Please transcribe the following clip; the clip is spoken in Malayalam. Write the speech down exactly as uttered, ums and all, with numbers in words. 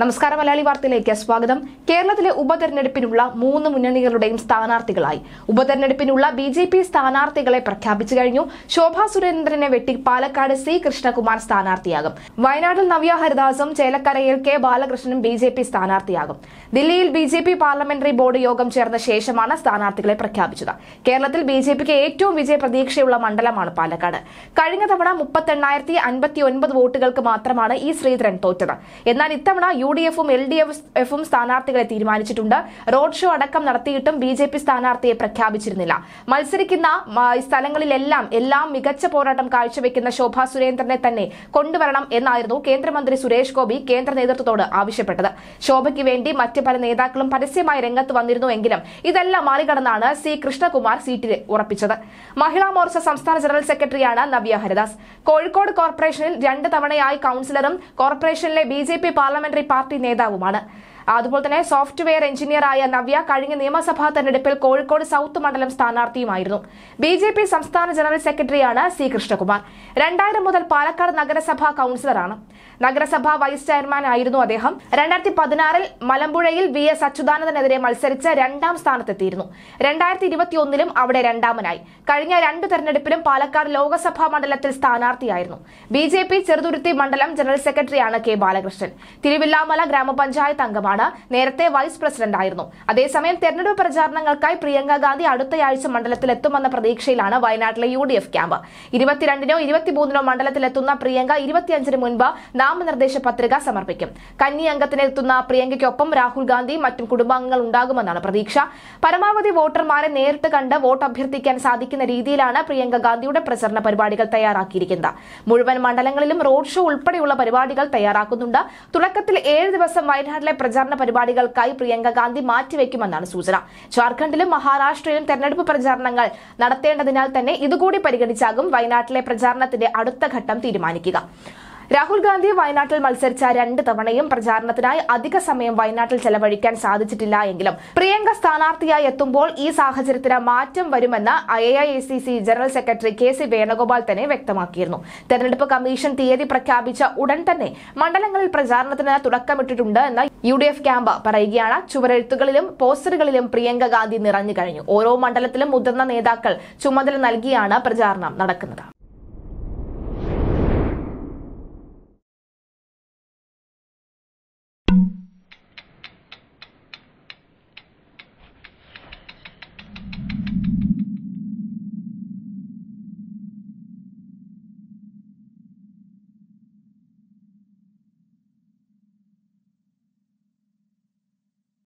നമസ്കാരം മലയാളി വാർത്തയിലേക്ക് സ്വാഗതം. കേരളത്തിലെ ഉപതെരഞ്ഞെടുപ്പിനുള്ള മൂന്ന് മുന്നണികളുടെയും സ്ഥാനാർത്ഥികളായി ഉപതെരഞ്ഞെടുപ്പിനുള്ള ബി ജെ പി സ്ഥാനാർത്ഥികളെ പ്രഖ്യാപിച്ചു കഴിഞ്ഞു. ശോഭ സുരേന്ദ്രനെ വെട്ടി പാലക്കാട് സി കൃഷ്ണകുമാർ സ്ഥാനാർത്ഥിയാകും. വയനാടിൽ നവ്യ ഹരിദാസും ചേലക്കരയിൽ കെ ബാലകൃഷ്ണനും ബി ജെ പി സ്ഥാനാർത്ഥിയാകും. ദില്ലിയിൽ B J P parliamentary board യോഗം ചേർന്ന ശേഷമാണ് സ്ഥാനാർത്ഥികളെ പ്രഖ്യാപിച്ചത്. കേരളത്തിൽ ബി ജെ പിക്ക് ഏറ്റവും വിജയ പ്രതീക്ഷയുള്ള മണ്ഡലമാണ് പാലക്കാട്. കഴിഞ്ഞ തവണ മുപ്പത്തെണ്ണായിരത്തി അൻപത്തി ഒൻപത് വോട്ടുകൾക്ക് മാത്രമാണ് ഈ ശ്രീധരൻ തോറ്റത്. എന്നാൽ ഇത്തവണ യുഡിഎഫും എൽ ഡി എഫ് എഫും സ്ഥാനാർത്ഥികളെ തീരുമാനിച്ചിട്ടുണ്ട്. റോഡ് ഷോ അടക്കം നടത്തിയിട്ടും ബി ജെ പി സ്ഥാനാർത്ഥിയെ പ്രഖ്യാപിച്ചിരുന്നില്ല. മത്സരിക്കുന്ന സ്ഥലങ്ങളിലെല്ലാം എല്ലാം മികച്ച പോരാട്ടം കാഴ്ചവെക്കുന്ന ശോഭ സുരേന്ദ്രനെ തന്നെ കൊണ്ടുവരണം എന്നായിരുന്നു കേന്ദ്രമന്ത്രി സുരേഷ് ഗോപി കേന്ദ്ര നേതൃത്വത്തോട് ആവശ്യപ്പെട്ടത്. ശോഭയ്ക്ക് വേണ്ടി മറ്റ് പല നേതാക്കളും പരസ്യമായി രംഗത്ത് വന്നിരുന്നുവെങ്കിലും ഇതെല്ലാം മറികടന്നാണ് സി കൃഷ്ണകുമാർ സീറ്റിൽ ഉറപ്പിച്ചത്. മഹിളാ മോർച്ച സംസ്ഥാന ജനറൽ സെക്രട്ടറിയാണ് നവ്യ ഹരിദാസ്. കോഴിക്കോട് കോർപ്പറേഷനിൽ രണ്ട് തവണയായി കൌൺസിലറും കോർപ്പറേഷനിലെ B J P parliamentary party നേതാവുമാണ്. അതുപോലെ തന്നെ സോഫ്റ്റ്വെയർ എഞ്ചിനീയറായ നവ്യ കഴിഞ്ഞ നിയമസഭാ തെരഞ്ഞെടുപ്പിൽ കോഴിക്കോട് സൌത്ത് മണ്ഡലം സ്ഥാനാർത്ഥിയുമായിരുന്നു. ബി ജെ പി സംസ്ഥാന ജനറൽ സെക്രട്ടറിയാണ് സി കൃഷ്ണകുമാർ. രണ്ടായിരം മുതൽ പാലക്കാട് നഗരസഭാ കൌൺസിലറാണ്. നഗരസഭാ വൈസ് ചെയർമാൻ ആയിരുന്നു അദ്ദേഹം. രണ്ടായിരത്തി പതിനാറിൽ മലമ്പുഴയിൽ വി എസ് അച്യുതാനന്ദനെതിരെ മത്സരിച്ച് രണ്ടാം സ്ഥാനത്തെത്തിയിരുന്നു. രണ്ടായിരത്തി ഇരുപത്തിയൊന്നിലും അവിടെ രണ്ടാമനായി. കഴിഞ്ഞ രണ്ടു തെരഞ്ഞെടുപ്പിലും പാലക്കാട് ലോകസഭാ മണ്ഡലത്തിൽ സ്ഥാനാർത്ഥിയായിരുന്നു. ബി ജെ പി ചെറുതുരുത്തി മണ്ഡലം ജനറൽ സെക്രട്ടറിയാണ് കെ ബാലകൃഷ്ണൻ. തിരുവില്ലാമല ഗ്രാമപഞ്ചായത്ത് അംഗമാണ്. നേരത്തെ വൈസ് പ്രസിഡന്റ് ആയിരുന്നു. അതേസമയം തെരഞ്ഞെടുപ്പ് പ്രചാരണങ്ങൾക്കായി പ്രിയങ്ക ഗാന്ധി അടുത്തയാഴ്ച മണ്ഡലത്തിലെത്തുമെന്ന പ്രതീക്ഷയിലാണ് വയനാട്ടിലെ യു ഡി എഫ് ക്യാമ്പ്. ഇരുപത്തിരണ്ടിനോ ഇരുപത്തിമൂന്നിനോ മണ്ഡലത്തിലെത്തുന്ന പ്രിയങ്ക ഇരുപത്തിയഞ്ചിന് മുൻപ് നാമനിർദ്ദേശ പത്രിക സമർപ്പിക്കും. കന്നി അംഗത്തിനെത്തുന്ന പ്രിയങ്കയ്ക്കൊപ്പം രാഹുൽ ഗാന്ധി മറ്റും കുടുംബാംഗങ്ങൾ ഉണ്ടാകുമെന്നാണ് പ്രതീക്ഷ. പരമാവധി വോട്ടർമാരെ നേരിട്ട് കണ്ട് വോട്ട് അഭ്യർത്ഥിക്കാൻ സാധിക്കുന്ന രീതിയിലാണ് പ്രിയങ്ക ഗാന്ധിയുടെ പ്രചരണ പരിപാടികൾ തയ്യാറാക്കിയിരിക്കുന്നത്. മുഴുവൻ മണ്ഡലങ്ങളിലും റോഡ് ഷോ ഉൾപ്പെടെയുള്ള പരിപാടികൾ തയ്യാറാക്കുന്നുണ്ട്. തുടക്കത്തിൽ ഏഴ് ദിവസം വയനാട്ടിലെ പ്രചാരണം പരിപാടികൾക്കായി പ്രിയങ്ക ഗാന്ധി മാറ്റിവെക്കുമെന്നാണ് സൂചന. ജാർഖണ്ഡിലും മഹാരാഷ്ട്രയിലും തെരഞ്ഞെടുപ്പ് പ്രചാരണങ്ങൾ നടത്തേണ്ടതിനാൽ തന്നെ ഇതുകൂടി പരിഗണിച്ചാകും വയനാട്ടിലെ പ്രചാരണത്തിന്റെ അടുത്ത ഘട്ടം തീരുമാനിക്കുക. രാഹുൽ ഗാന്ധി വയനാട്ടിൽ മത്സരിച്ച രണ്ട് തവണയും പ്രചാരണത്തിനായി അധിക സമയം വയനാട്ടിൽ ചെലവഴിക്കാൻ സാധിച്ചിട്ടില്ല എങ്കിലും പ്രിയങ്ക സ്ഥാനാർത്ഥിയായി എത്തുമ്പോൾ ഈ സാഹചര്യത്തിന് മാറ്റം വരുമെന്ന് A I C C general സെക്രട്ടറി കെ സി വേണുഗോപാൽ തന്നെ വ്യക്തമാക്കിയിരുന്നു. തെരഞ്ഞെടുപ്പ് കമ്മീഷൻ തീയതി പ്രഖ്യാപിച്ച ഉടൻ തന്നെ മണ്ഡലങ്ങളിൽ പ്രചാരണത്തിന് തുടക്കമിട്ടിട്ടുണ്ട് എന്ന് യു ഡി എഫ് ക്യാമ്പ് പറയുകയാണ്. ചുവരെഴുത്തുകളിലും പോസ്റ്ററുകളിലും പ്രിയങ്ക ഗാന്ധി നിറഞ്ഞു കഴിഞ്ഞു. ഓരോ മണ്ഡലത്തിലും മുതിർന്ന നേതാക്കൾ ചുമതല നൽകിയാണ് പ്രചാരണം നടക്കുന്നത്.